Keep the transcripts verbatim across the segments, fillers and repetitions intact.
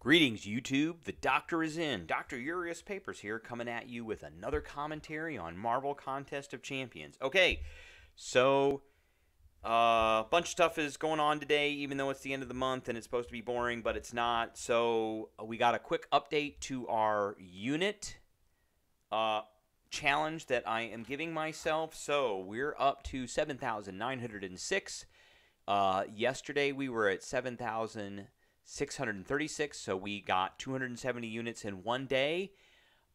Greetings, YouTube. The doctor is in. Doctor Urias Papers here, coming at you with another commentary on Marvel Contest of Champions. Okay, so a uh, bunch of stuff is going on today, even though it's the end of the month and it's supposed to be boring, but it's not. So we got a quick update to our unit uh, challenge that I am giving myself. So we're up to seven thousand nine hundred six. Uh, yesterday we were at seven thousand six hundred thirty-six, so we got two hundred seventy units in one day.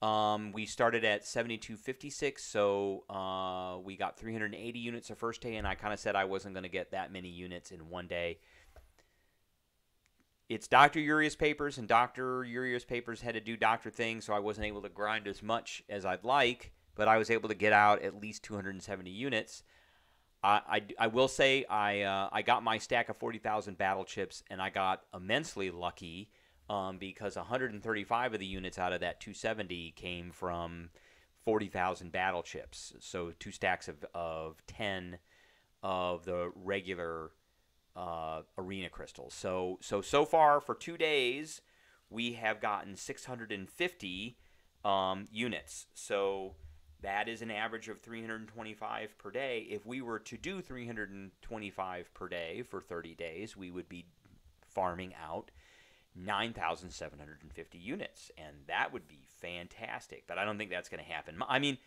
Um, we started at seventy-two fifty-six, so uh, we got three hundred eighty units the first day, and I kind of said I wasn't going to get that many units in one day. It's Doctor Urias Papers, and Doctor Urias Papers had to do doctor things, so I wasn't able to grind as much as I'd like, but I was able to get out at least two hundred seventy units. I, I will say I, uh, I got my stack of forty thousand battle chips, and I got immensely lucky um, because one hundred thirty-five of the units out of that two seventy came from forty thousand battle chips. So two stacks of, of ten of the regular uh, arena crystals. So, so, so far for two days, we have gotten six hundred fifty um, units. So that is an average of three hundred twenty-five per day. If we were to do three hundred twenty-five per day for thirty days, we would be farming out nine thousand seven hundred fifty units, and that would be fantastic. But I don't think that's going to happen. I mean,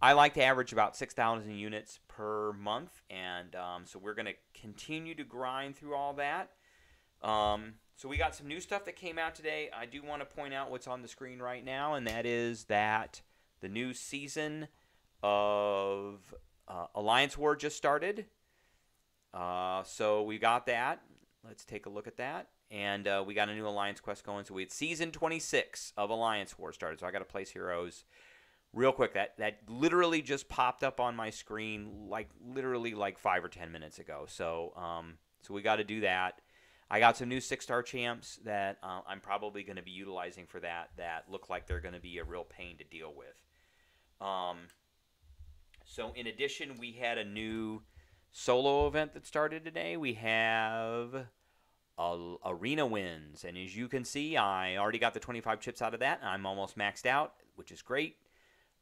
I like to average about six thousand units per month, and um, so we're going to continue to grind through all that. Um, so we got some new stuff that came out today. I do want to point out what's on the screen right now, and that is that the new season of uh, Alliance War just started. Uh, so we got that. Let's take a look at that. And uh, we got a new Alliance quest going. So we had season twenty-six of Alliance War started. So I got to place heroes real quick. That, that literally just popped up on my screen like literally like five or ten minutes ago. So, um, so we got to do that. I got some new six-star champs that uh, I'm probably going to be utilizing for that that look like they're going to be a real pain to deal with. Um, so in addition, we had a new solo event that started today. We have uh, arena wins, and as you can see, I already got the twenty-five chips out of that. I'm almost maxed out, which is great.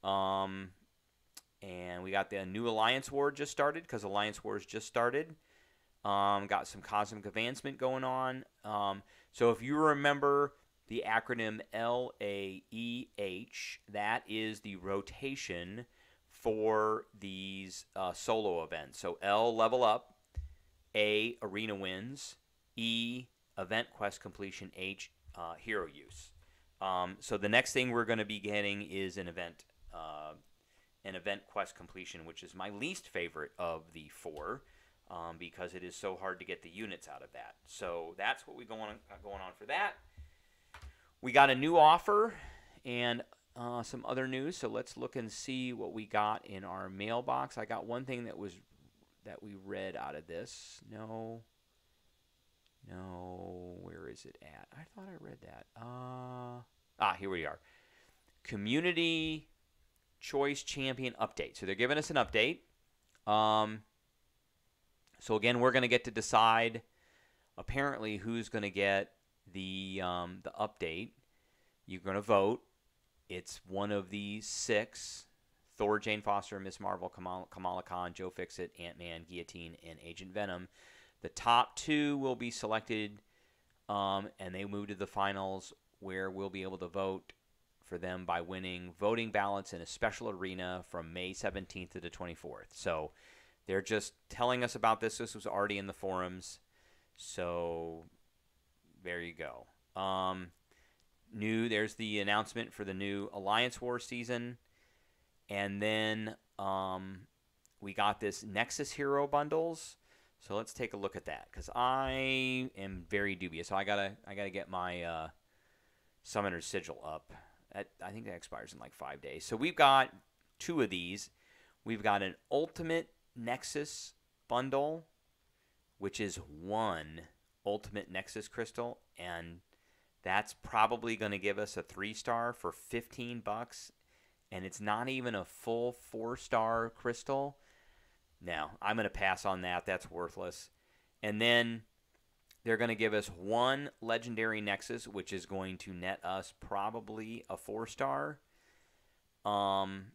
Um, and we got the new Alliance War just started because Alliance Wars just started. Um, got some cosmic advancement going on. Um, so if you remember the acronym L A E H, that is the rotation for these uh, solo events. So L, level up, A, arena wins, E, event quest completion, H, uh, hero use. Um, so the next thing we're going to be getting is an event, uh, an event quest completion, which is my least favorite of the four. Um, because it is so hard to get the units out of that. So that's what we going on, going on for that. We got a new offer and uh, some other news. So let's look and see what we got in our mailbox. I got one thing that was that we read out of this. No, no, where is it at? I thought I read that. Uh, ah, here we are. Community Choice Champion update. So they're giving us an update. Um, So again, we're going to get to decide, apparently, who's going to get the um, the update. You're going to vote. It's one of the six: Thor, Jane Foster, Miss Marvel, Kamala, Kamala Khan, Joe Fixit, Ant-Man, Guillotine, and Agent Venom. The top two will be selected, um, and they move to the finals, where we'll be able to vote for them by winning voting ballots in a special arena from May seventeenth to the twenty-fourth. So they're just telling us about this. This was already in the forums. So there you go. Um, new, there's the announcement for the new Alliance War season. And then um, we got this Nexus Hero Bundles. So let's take a look at that, because I am very dubious. So I gotta, I gotta get my uh, Summoner's Sigil up. That, I think that expires in like five days. So we've got two of these. We've got an Ultimate Nexus bundle, which is one Ultimate Nexus crystal, and that's probably going to give us a three star for fifteen bucks, and it's not even a full four star crystal. Now I'm going to pass on that. That's worthless. And then They're going to give us one legendary Nexus, which is going to net us probably a four star. Um,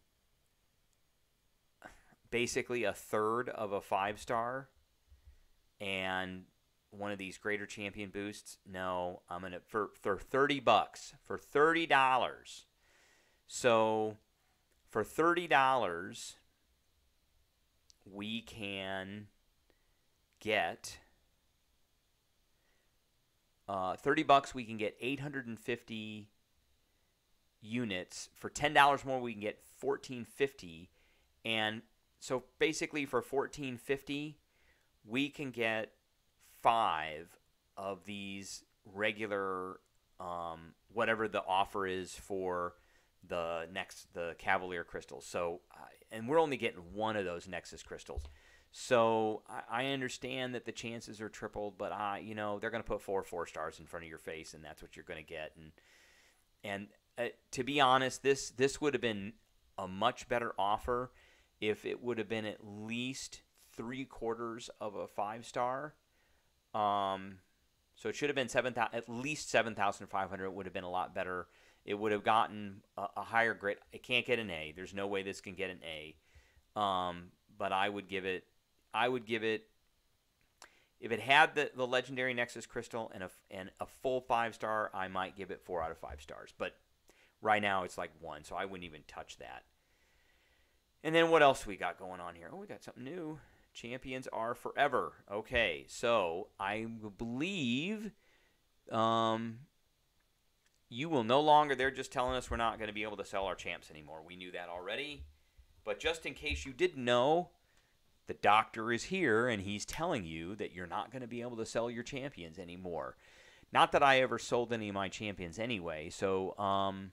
basically a third of a five star. And one of these greater champion boosts. No, I'm going to, for, for thirty bucks, for thirty dollars. So for thirty dollars, we can get... Uh, thirty bucks, we can get eight hundred fifty units. For ten dollars more, we can get fourteen fifty. And so basically for fourteen fifty, we can get five of these regular, um, whatever the offer is for the next, the Cavalier crystals. So, uh, and we're only getting one of those Nexus crystals. So I understand that the chances are tripled, but I, you know, they're going to put four four stars in front of your face, and that's what you're going to get. And and uh, to be honest, this this would have been a much better offer if it would have been at least three quarters of a five star. Um, so it should have been seven thousand, at least seven thousand five hundred. Would have been a lot better. It would have gotten a, a higher grade. It can't get an A. There's no way this can get an A. Um, but I would give it. I would give it, if it had the, the legendary Nexus crystal and a, and a full five star, I might give it four out of five stars. But right now it's like one, so I wouldn't even touch that. And then what else we got going on here? Oh, we got something new. Champions are forever. Okay, so I believe um, you will no longer, they're just telling us we're not going to be able to sell our champs anymore. We knew that already. But just in case you didn't know, the doctor is here, and he's telling you that you're not going to be able to sell your champions anymore. Not that I ever sold any of my champions anyway, so um,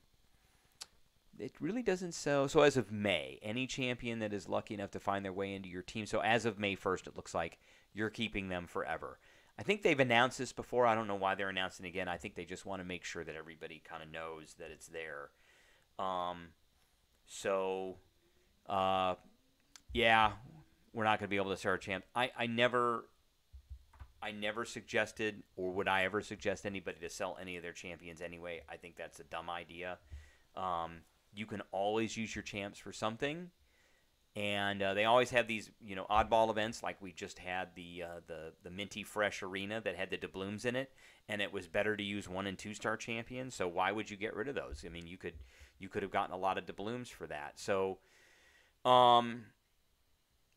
it really doesn't sell. So as of May, any champion that is lucky enough to find their way into your team, so as of May first, it looks like you're keeping them forever. I think they've announced this before. I don't know why they're announcing it again. I think they just want to make sure that everybody kind of knows that it's there. Um, so, uh, yeah... We're not going to be able to sell our champ. I, I never, I never suggested, or would I ever suggest anybody to sell any of their champions anyway. I think that's a dumb idea. Um, you can always use your champs for something, and uh, they always have these, you know, oddball events. Like we just had the uh, the the Minty Fresh Arena that had the doubloons in it, and it was better to use one and two star champions. So why would you get rid of those? I mean, you could you could have gotten a lot of doubloons for that. So, um.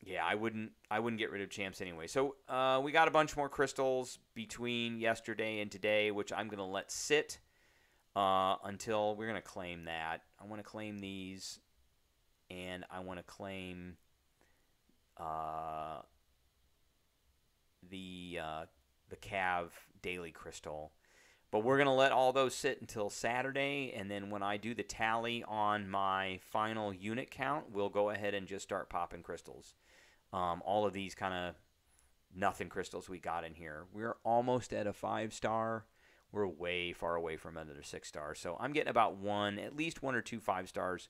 Yeah, I wouldn't I wouldn't get rid of champs anyway. So uh, we got a bunch more crystals between yesterday and today, which I'm going to let sit uh, until we're going to claim that. I want to claim these, and I want to claim uh, the, uh, the Cav daily crystal. But we're going to let all those sit until Saturday, and then when I do the tally on my final unit count, we'll go ahead and just start popping crystals. Um, all of these kind of nothing crystals we got in here. We're almost at a five star. We're way far away from another six star. So I'm getting about one, at least one or two five stars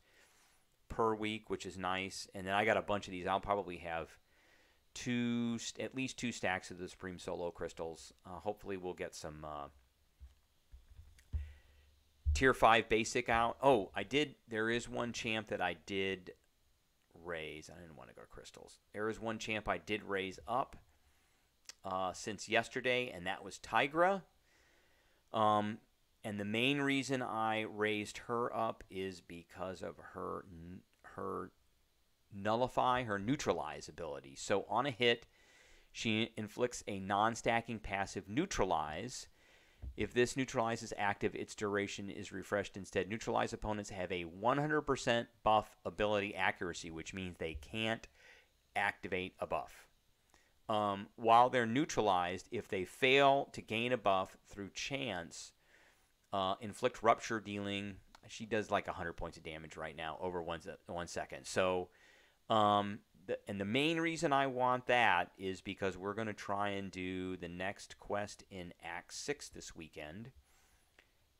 per week, which is nice. And then I got a bunch of these. I'll probably have two, at least two stacks of the Supreme Solo Crystals. Uh, hopefully we'll get some uh, tier five basic out. Oh, I did. There is one champ that I did... raise. I didn't want to go to crystals. There is one champ I did raise up uh, since yesterday, and that was Tigra. Um, and the main reason I raised her up is because of her her nullify, her neutralize ability. So on a hit, she inflicts a non-stacking passive neutralize. If this neutralize is active, its duration is refreshed. Instead, neutralize opponents have a one hundred percent buff ability accuracy, which means they can't activate a buff. Um, while they're neutralized, if they fail to gain a buff through chance, uh, inflict rupture dealing. She does like one hundred points of damage right now over one, one second. So, um, the, and the main reason I want that is because we're going to try and do the next quest in Act six this weekend.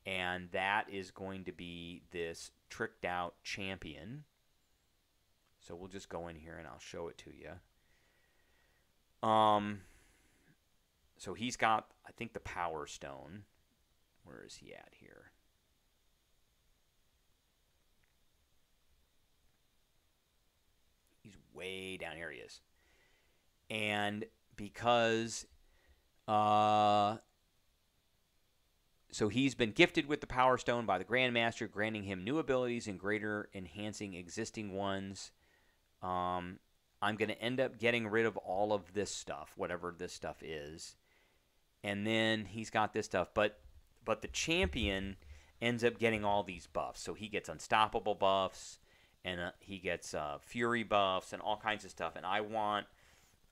And that is going to be this tricked out champion. So we'll just go in here and I'll show it to you. Um, So he's got, I think, the Power Stone. Where is he at here? He's way down. Here he is. And because... Uh, so he's been gifted with the Power Stone by the Grand Master, granting him new abilities and greater enhancing existing ones. Um, I'm going to end up getting rid of all of this stuff, whatever this stuff is. And then he's got this stuff. But but the champion ends up getting all these buffs. So he gets unstoppable buffs, and uh, he gets uh, fury buffs, and all kinds of stuff. And I want,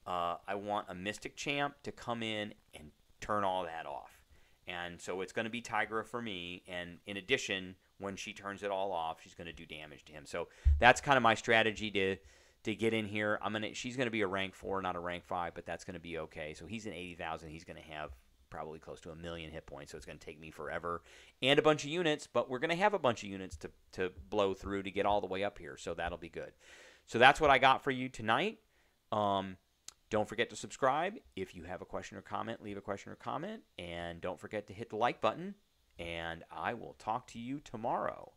uh, I want a Mystic Champ to come in and turn all that off. And so it's going to be Tigra for me. And in addition, when she turns it all off, she's going to do damage to him. So that's kind of my strategy to to get in here. I'm gonna. She's going to be a rank four, not a rank five, but that's going to be okay. So he's in eighty thousand. He's going to have probably close to a million hit points. So it's going to take me forever and a bunch of units. But we're going to have a bunch of units to to blow through to get all the way up here. So that'll be good. So that's what I got for you tonight. Um, Don't forget to subscribe. If you have a question or comment, leave a question or comment. And don't forget to hit the like button. And I will talk to you tomorrow.